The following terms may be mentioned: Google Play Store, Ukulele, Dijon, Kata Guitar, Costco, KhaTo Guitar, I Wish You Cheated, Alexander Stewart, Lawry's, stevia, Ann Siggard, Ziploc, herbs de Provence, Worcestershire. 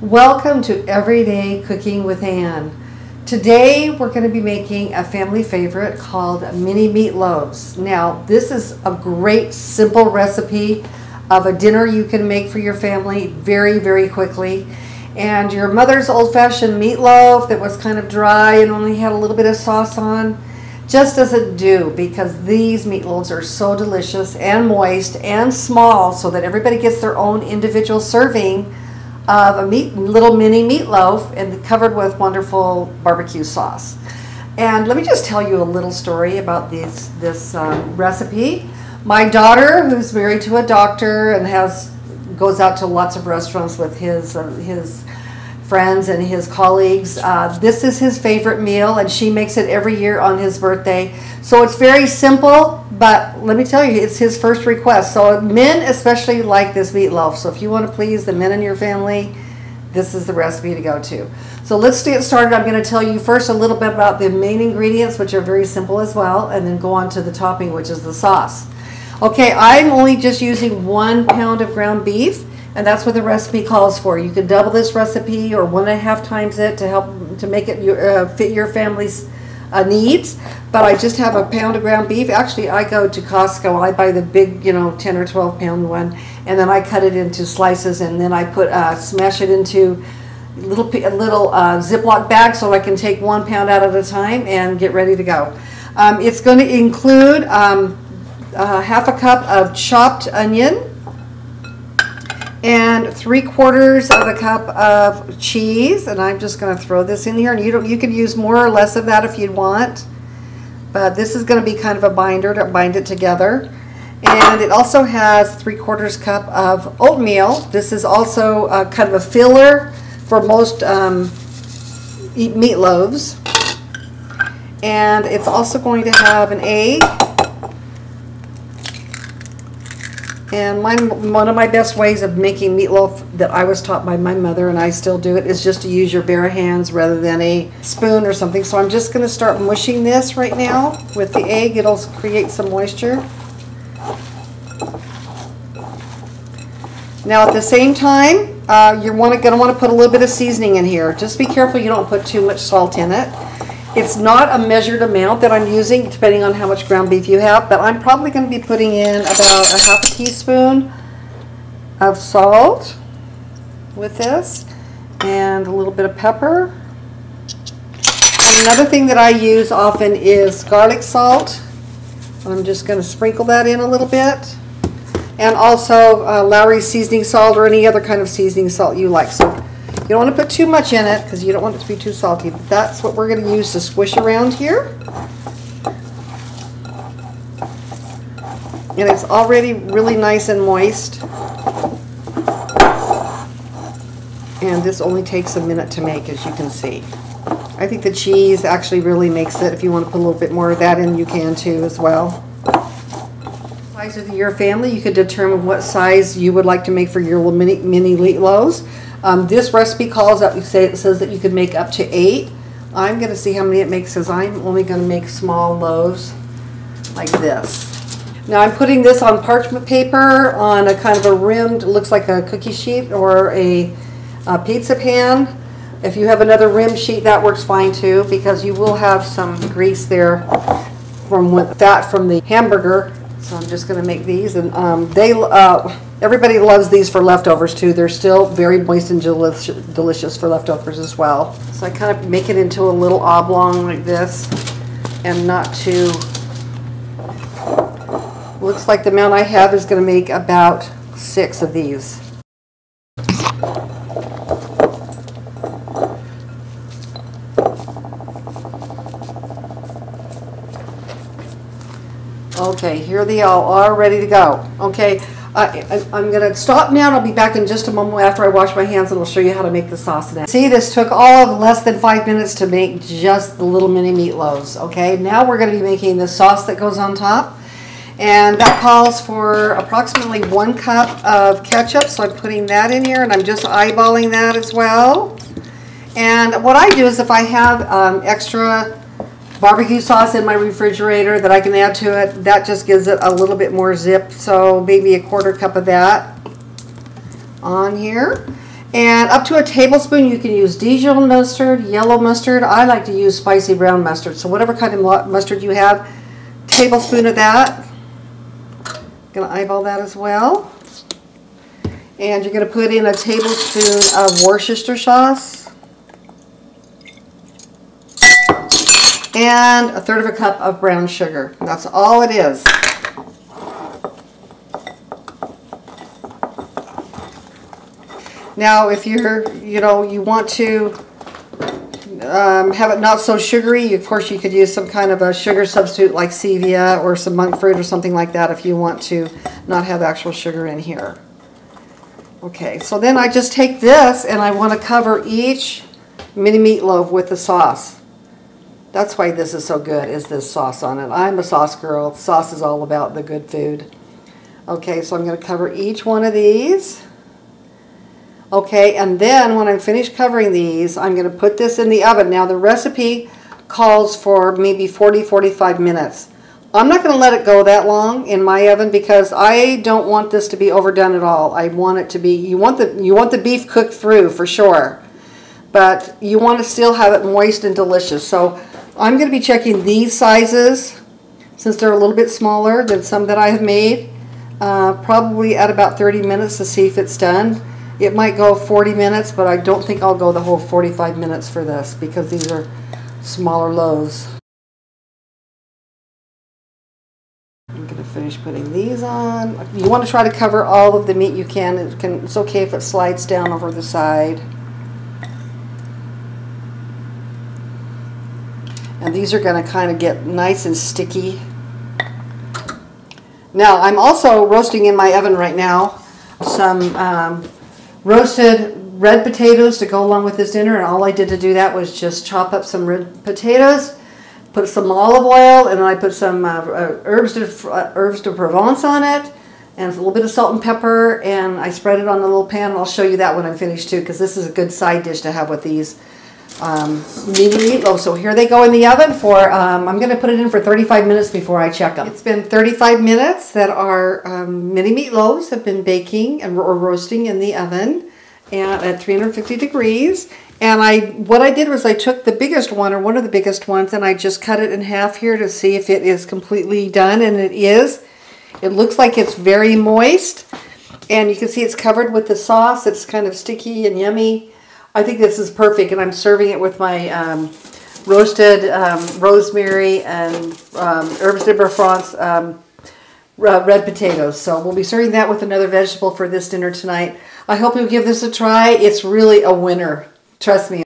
Welcome to Everyday Cooking with Ann. Today we're going to be making a family favorite called mini meatloaves. Now this is a great simple recipe of a dinner you can make for your family very, very quickly. And your mother's old-fashioned meatloaf that was kind of dry and only had a little bit of sauce on just doesn't do, because these meatloaves are so delicious and moist and small, so that everybody gets their own individual serving of a little mini meatloaf, and covered with wonderful barbecue sauce. And let me just tell you a little story about this recipe. My daughter, who's married to a doctor and goes out to lots of restaurants with his friends and his colleagues, this is his favorite meal, and she makes it every year on his birthday. So it's very simple, but let me tell you, it's his first request. So men especially like this meatloaf. So if you want to please the men in your family, this is the recipe to go to. So let's get started. I'm going to tell you first a little bit about the main ingredients, which are very simple as well, and then go on to the topping, which is the sauce. Okay, I'm only just using 1 pound of ground beef, and that's what the recipe calls for. You can double this recipe or 1.5 times it to make it fit your family's needs. But I just have a pound of ground beef. Actually, I go to Costco. I buy the big, 10 or 12 pound one, and then I cut it into slices, and then I put smash it into little Ziploc bags so I can take 1 pound out at a time and get ready to go. It's going to include half a cup of chopped onion, and 3/4 of a cup of cheese, and I'm just going to throw this in here. And you can use more or less of that if you want, but this is going to be kind of a binder to bind it together. And it also has 3/4 cup of oatmeal. This is also kind of a filler for most meatloaves. And it's also going to have an egg. And one of my best ways of making meatloaf that I was taught by my mother, and I still do it, is just to use your bare hands rather than a spoon or something. So I'm just going to start mushing this right now with the egg. It'll create some moisture. Now at the same time, you're going to want to put a little bit of seasoning in here. Just be careful you don't put too much salt in it. It's not a measured amount that I'm using, depending on how much ground beef you have, but I'm probably going to be putting in about 1/2 teaspoon of salt with this, and a little bit of pepper. Another thing that I use often is garlic salt. I'm just going to sprinkle that in a little bit. And also Lawry's seasoning salt, or any other kind of seasoning salt you like. So you don't want to put too much in it because you don't want it to be too salty, but that's what we're going to use to squish around here. And it's already really nice and moist. And this only takes a minute to make, as you can see. I think the cheese actually really makes it. If you want to put a little bit more of that in, you can too as well. Size of your family, you could determine what size you would like to make for your little mini meatloaves. This recipe says that you could make up to 8. I'm going to see how many it makes, because I'm only going to make small loaves like this. Now I'm putting this on parchment paper on a kind of a rimmed, looks like a cookie sheet or a pizza pan. If you have another rim sheet, that works fine too, because you will have some grease there from the hamburger. So I'm just going to make these, and everybody loves these for leftovers too. They're still very moist and delicious for leftovers as well. So I kind of make it into a little oblong like this, and not too... Looks like the amount I have is going to make about 6 of these. Okay, here they all ready to go. Okay. I'm going to stop now, and I'll be back in just a moment after I wash my hands, and I'll show you how to make the sauce now. See, this took all of less than 5 minutes to make just the little mini meatloaves. Okay, now we're going to be making the sauce that goes on top, and that calls for approximately 1 cup of ketchup, so I'm putting that in here, and I'm just eyeballing that as well. And what I do is, if I have extra barbecue sauce in my refrigerator that I can add to it, that just gives it a little bit more zip, so maybe 1/4 cup of that on here. And up to a tablespoon, you can use Dijon mustard, yellow mustard. I like to use spicy brown mustard. So whatever kind of mustard you have, tablespoon of that. Gonna eyeball that as well. And you're gonna put in a tablespoon of Worcestershire sauce. And 1/3 cup of brown sugar. That's all it is. Now, if you're, you want to have it not so sugary, of course you could use some kind of a sugar substitute like stevia or some monk fruit or something like that if you want to not have actual sugar in here. Okay, so then I just take this and I want to cover each mini meatloaf with the sauce. That's why this is so good, is this sauce on it. I'm a sauce girl. Sauce is all about the good food. Okay, so I'm going to cover each one of these. Okay, and then when I'm finished covering these, I'm going to put this in the oven. Now, the recipe calls for maybe 40-45 minutes. I'm not going to let it go that long in my oven because I don't want this to be overdone at all. I want it to be, you want the beef cooked through for sure, but you want to still have it moist and delicious. So I'm going to be checking these sizes since they're a little bit smaller than some that I have made, probably at about 30 minutes to see if it's done. It might go 40 minutes, but I don't think I'll go the whole 45 minutes for this because these are smaller loaves. I'm going to finish putting these on. You want to try to cover all of the meat you can. It's okay if it slides down over the side. And these are going to kind of get nice and sticky. Now, I'm also roasting in my oven right now some roasted red potatoes to go along with this dinner, and all I did to do that was just chop up some red potatoes, put some olive oil, and then I put some herbs de Provence on it, and a little bit of salt and pepper, and I spread it on a little pan, and I'll show you that when I'm finished too, because this is a good side dish to have with these mini meatloaf. So here they go in the oven for, I'm going to put it in for 35 minutes before I check them. It's been 35 minutes that our mini meatloaves have been baking or roasting in the oven at 350 degrees. And what I did was I took the biggest one, or one of the biggest ones, and I just cut it in half here to see if it is completely done, and it is. It looks like it's very moist, and you can see it's covered with the sauce. It's kind of sticky and yummy. I think this is perfect, and I'm serving it with my roasted rosemary and herbs de Provence red potatoes. So we'll be serving that with another vegetable for this dinner tonight. I hope you'll give this a try. It's really a winner. Trust me.